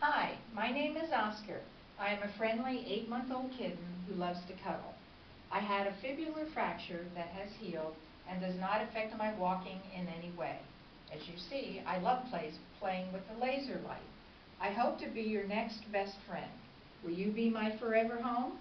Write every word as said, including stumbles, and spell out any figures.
Hi, my name is Oscar. I am a friendly eight-month-old kitten who loves to cuddle. I had a fibular fracture that has healed and does not affect my walking in any way. As you see, I love plays, playing with the laser light. I hope to be your next best friend. Will you be my forever home?